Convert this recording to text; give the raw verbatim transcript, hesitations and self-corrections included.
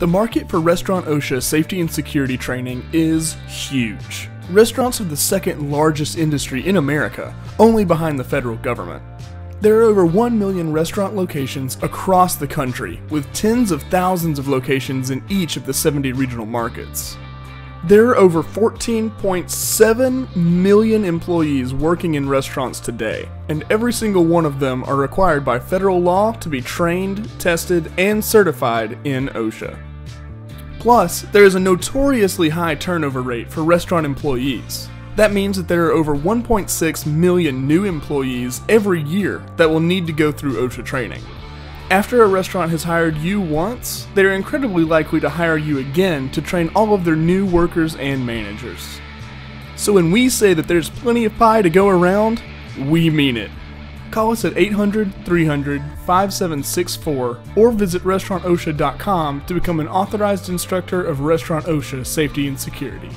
The market for Restaurant OSHA safety and security training is huge. Restaurants are the second largest industry in America, only behind the federal government. There are over one million restaurant locations across the country, with tens of thousands of locations in each of the seventy regional markets. There are over fourteen point seven million employees working in restaurants today, and every single one of them are required by federal law to be trained, tested, and certified in OSHA. Plus, there is a notoriously high turnover rate for restaurant employees. That means that there are over one point six million new employees every year that will need to go through OSHA training. After a restaurant has hired you once, they are incredibly likely to hire you again to train all of their new workers and managers. So when we say that there's plenty of pie to go around, we mean it. Call us at eight hundred, three hundred, five seven six four or visit restaurant OSHA dot com to become an authorized instructor of Restaurant OSHA Safety and Security.